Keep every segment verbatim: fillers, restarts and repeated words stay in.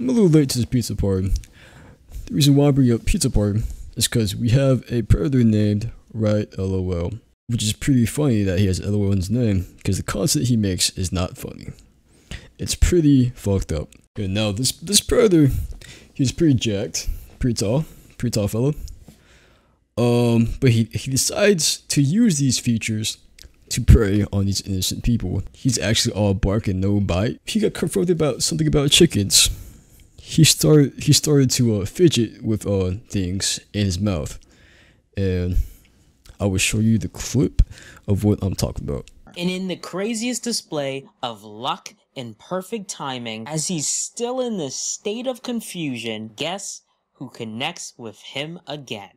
I'm a little late to this pizza party. The reason why I bring up pizza party is because we have a predator named Riot L O L, which is pretty funny that he has L O L in his name because the content he makes is not funny. It's pretty fucked up. Okay, now this this predator, he's pretty jacked, pretty tall, pretty tall fellow. Um, but he he decides to use these features to prey on these innocent people. He's actually all bark and no bite. He got confronted about something about chickens. He started he started to uh, fidget with uh things in his mouth, and I will show you the clip of what I'm talking about. And in the craziest display of luck and perfect timing, as he's still in this state of confusion, guess who connects with him again?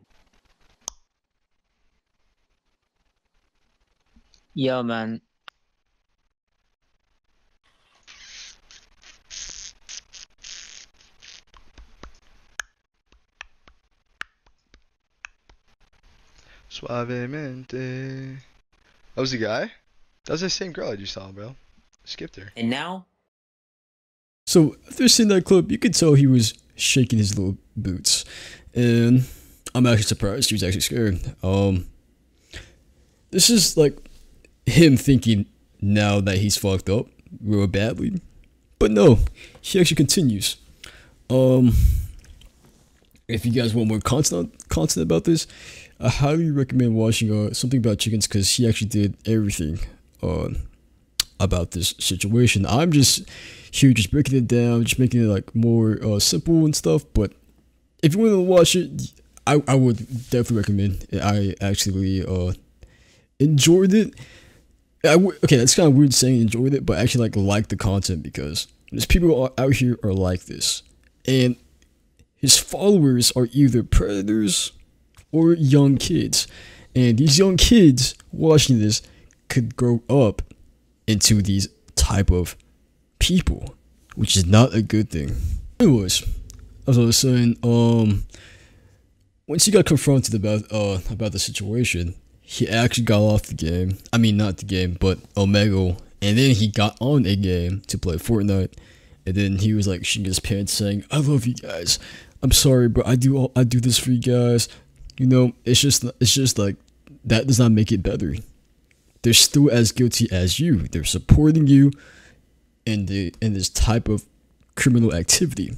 Yo, man. Suavemente. That was the guy? That was the same girl I just saw, bro. Skipped her. And now? So, after seeing that clip, you could tell he was shaking his little boots. And I'm actually surprised he was actually scared. Um, this is like him thinking now that he's fucked up real badly. But no, he actually continues. Um, if you guys want more content, content about this, I highly recommend watching uh, something about chickens because he actually did everything uh, about this situation. I'm just here just breaking it down, just making it like more uh, simple and stuff. But if you want to watch it, I, I would definitely recommend it. I actually uh, enjoyed it. I w okay, that's kind of weird saying enjoyed it, but I actually like like the content because there's people out here are like this. And his followers are either predators or young kids, and these young kids watching this could grow up into these type of people, which is not a good thing. Anyways, as I was saying, um, once he got confronted about uh about the situation, he actually got off the game. I mean, not the game, but Omegle, and then he got on a game to play Fortnite, and then he was like shitting his pants, saying, "I love you guys. I'm sorry, bro. I do all, I do this for you guys." You know, it's just, it's just like, that does not make it better. They're still as guilty as you. They're supporting you in the in this type of criminal activity,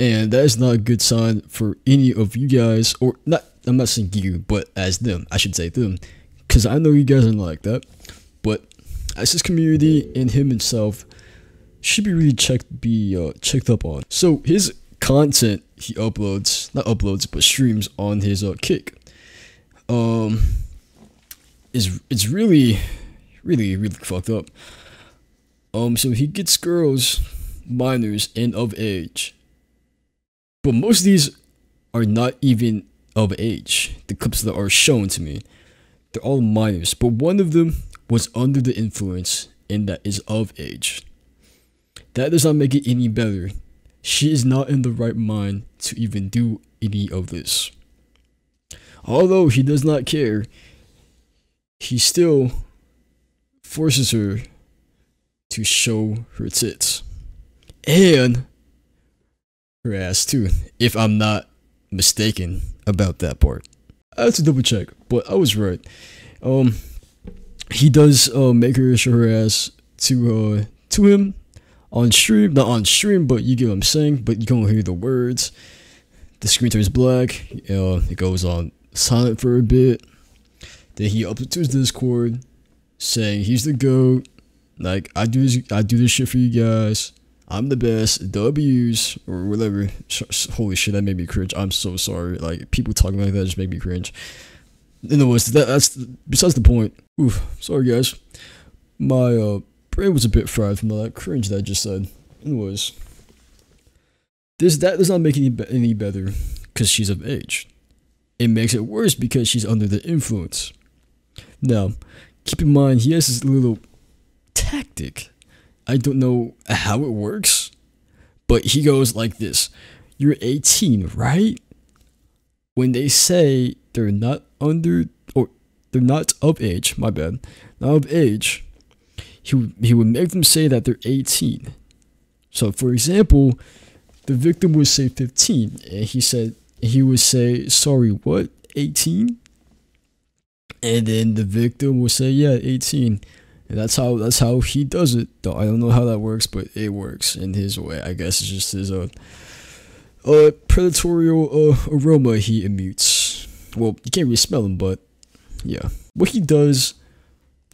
and that is not a good sign for any of you guys. Or not, I'm not saying you, but as them, I should say them, because I know you guys aren't like that. But as his community and him himself should be really checked, be uh, checked up on. So his content he uploads, not uploads, but streams on his uh, Kick. Um, is it's really, really, really fucked up. Um, so he gets girls, minors, and of age. But most of these are not even of age. The clips that are shown to me, they're all minors. But one of them was under the influence, and that is of age. That does not make it any better. She is not in the right mind to even do any of this. Although he does not care, he still forces her to show her tits and her ass too, if I'm not mistaken about that part. I have to double check, but I was right. Um, he does uh, make her show her ass to uh, to him. On stream, not on stream, but you get what I'm saying, but you don't hear the words. The screen turns black, uh, it goes on silent for a bit. Then he uploads to his Discord saying he's the GOAT. Like, I do this, I do this shit for you guys. I'm the best, W's, or whatever. Holy shit, that made me cringe. I'm so sorry. Like, people talking like that just made me cringe. Anyways, that, that's besides the point. Oof, sorry guys. My, uh, brain was a bit fried from all that cringe that I just said. Anyways, this that does not make any any better because she's of age. It makes it worse because she's under the influence. Now, keep in mind he has this little tactic. I don't know how it works, but he goes like this: "You're eighteen, right?" When they say they're not under or they're not of age, my bad, not of age. He, he would make them say that they're eighteen. So, for example, The victim would say fifteen, and he said he would say, sorry, what, eighteen? And then the victim would say, yeah, eighteen. And that's how that's how he does it. Though I don't know how that works, but it works in his way. I guess it's just his uh, uh predatory uh, aroma he emutes. Well, you can't really smell him, but yeah, what he does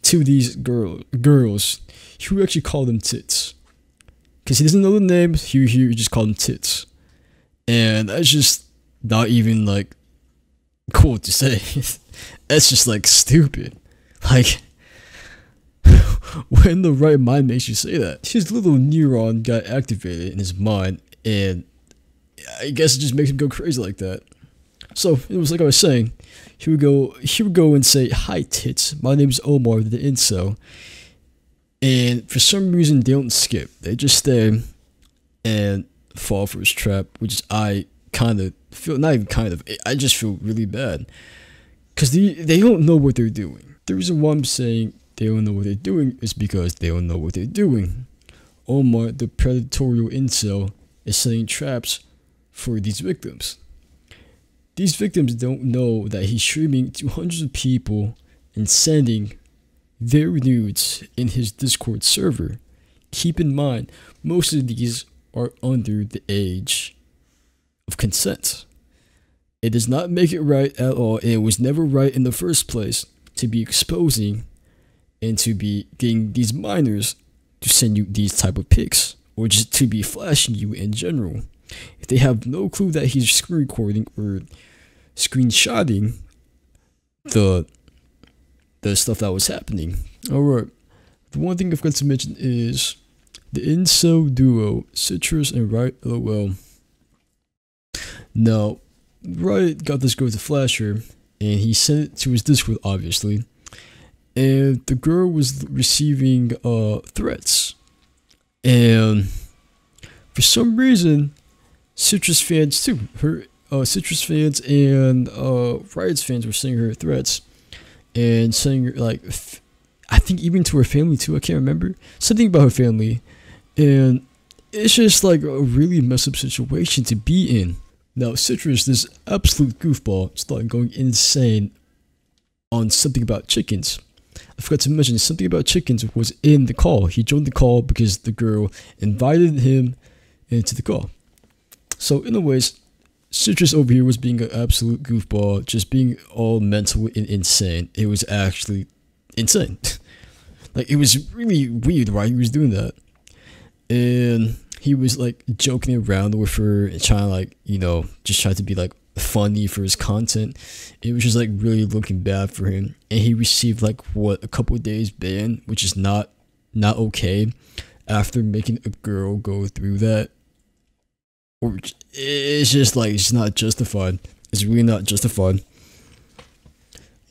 to these girl girls, he would actually call them tits, because he doesn't know the name. He he would just call them tits, and that's just not even like cool to say. That's just like stupid, like. When the right mind makes you say that? His little neuron got activated in his mind, and I guess it just makes him go crazy like that. So it was like I was saying, he would go, he would go and say, "Hi tits, my name's Omar the incel," and for some reason they don't skip; they just stay and fall for his trap, which I kind of feel, not even kind of, I just feel really bad because they they don't know what they're doing. The reason why I'm saying they don't know what they're doing is because they don't know what they're doing. Omar, the predatory incel, is setting traps for these victims. These victims don't know that he's streaming to hundreds of people and sending their nudes in his Discord server. Keep in mind, most of these are under the age of consent. It does not make it right at all, and it was never right in the first place to be exposing and to be getting these minors to send you these type of pics, or just to be flashing you in general. If they have no clue that he's screen recording or screenshotting the the stuff that was happening. Alright, the one thing I forgot to mention is the incel duo Citrus and Riot L O L. Now, Riot got this girl to flash her, and he sent it to his Discord, obviously. And the girl was receiving uh, threats, and for some reason, Citrus fans too, her uh, Citrus fans and uh, Riot's fans were sending her threats, and sending her like, f I think even to her family too. I can't remember, something about her family, and it's just like a really messed up situation to be in. Now Citrus, this absolute goofball, started going insane on something about chickens. I forgot to mention, something about chickens was in the call. He joined the call because the girl invited him into the call. So anyways, Citrus over here was being an absolute goofball, just being all mental and insane. It was actually insane. Like, it was really weird why he was doing that. And he was like joking around with her and trying to like, you know, just try to be like funny for his content. It was just like really looking bad for him, and he received like what, a couple of days ban, which is not not okay after making a girl go through that. Or it's just like, it's not justified. It's really not justified,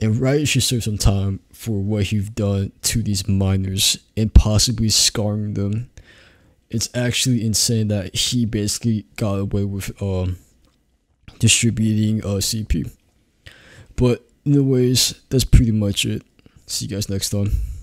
and Riot should serve some time for what you've done to these minors and possibly scarring them. It's actually insane that he basically got away with um distributing uh, C P. But anyways, that's pretty much it. See you guys next time.